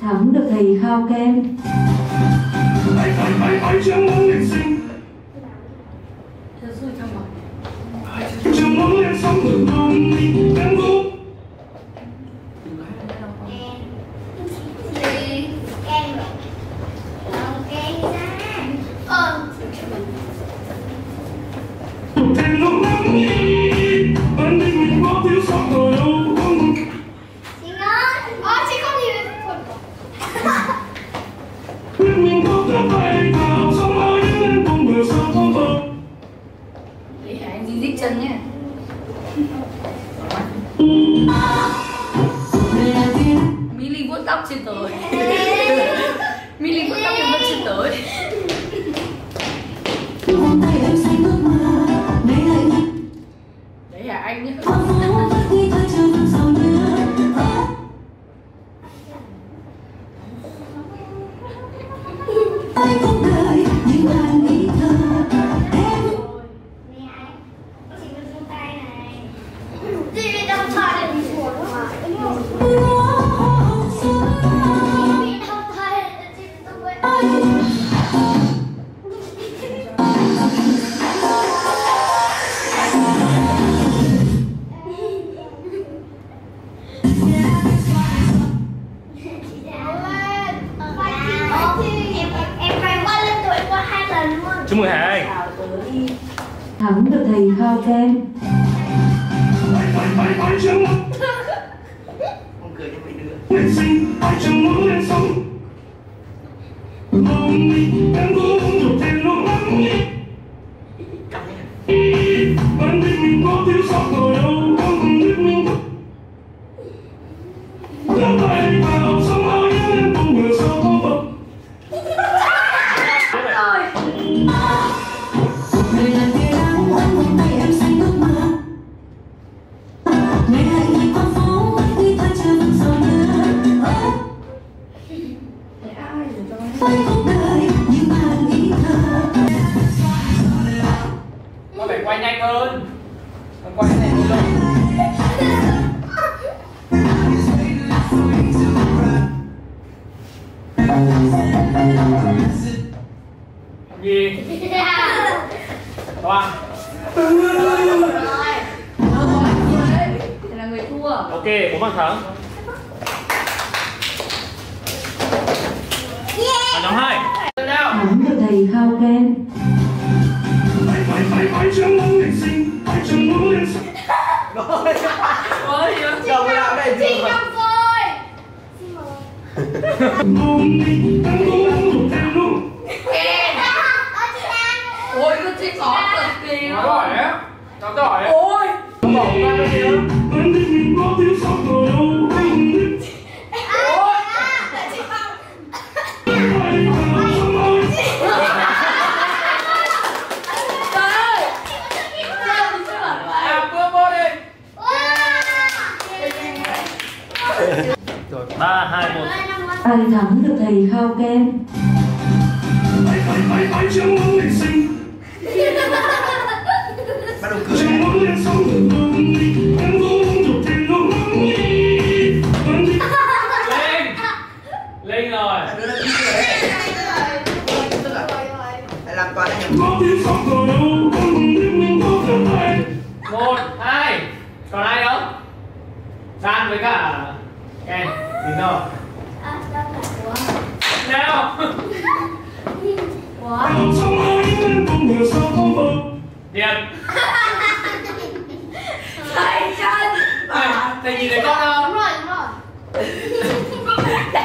thắng được thầy Khao Ken. Millie vuốt tóc trên tới. Millie vuốt tóc vẫn chưa tới. Đấy hả anh nhé. Số 12 thắng được thầy Khao Ken. Không cười cho Toa. Rồi là người thua. Ok, 4 bàn thắng. Bàn thắng 2. Thắng được thầy Khao Ken. Ôi, nó chỉ có cực kỳ nó giỏi đấy. Nó giỏi đấy. Ôi bỏ qua nó đi. Rồi, 3, 2, 1. Anh thắng được thầy Khao Ken. Còn ai đâu? San với cả Ken, tính đâu? Nào. Điệp. Thầy chân. Thầy nhìn thấy con không? Đúng rồi, đúng rồi. Ủa?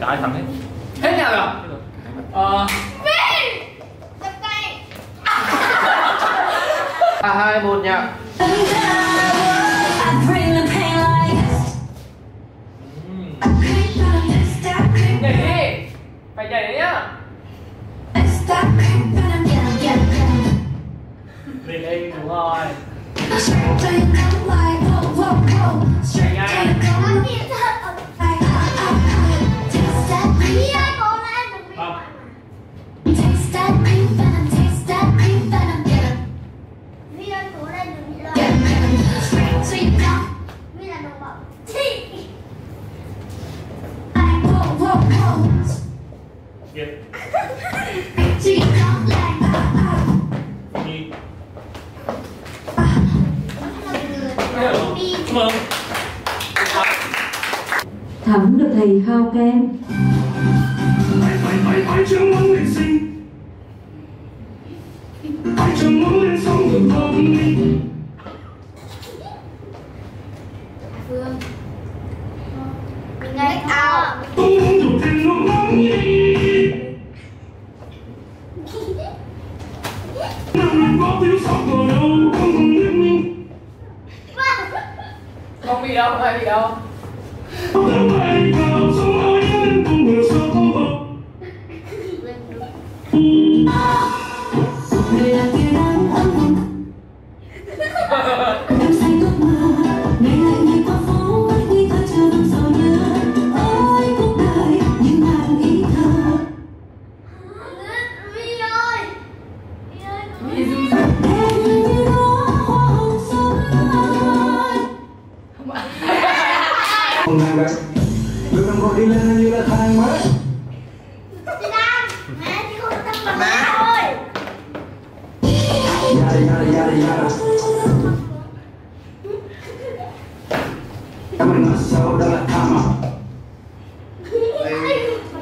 Cãi thằng ấy. Thế nào rồi? Đập tay. 3, 2, 1 nha. Nhảy phải nhảy đấy nhá. Lên đây đúng rồi. Thắng được thầy Hao Ken. Không bị đâu, không ai bị đâu.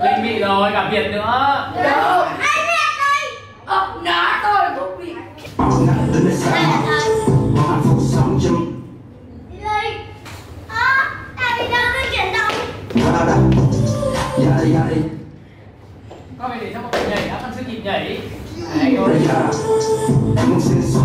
Linh bị rồi, cả Việt nữa. Đâu? Anh Việt đây. Ông ná tôi cũng bị. Linh. Tại vì đâu tôi chuyển động. Dạ đi. Con phải để cho một người nhảy, đã phân sức nhịp nhảy. Đấy rồi. Em muốn xin sorry.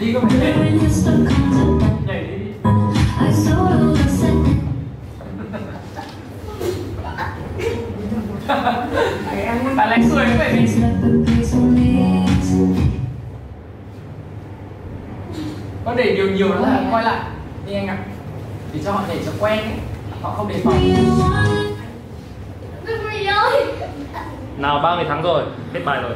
Đi không nhảy đi. Nhảy đi. Bạn lánh xuôi với mình. Có để nhiều đó là quay lại. Đi anh ạ. Để cho họ nhảy cho quen ấy. Họ không để phòng. Nào, 30 tháng rồi. Hết bài rồi.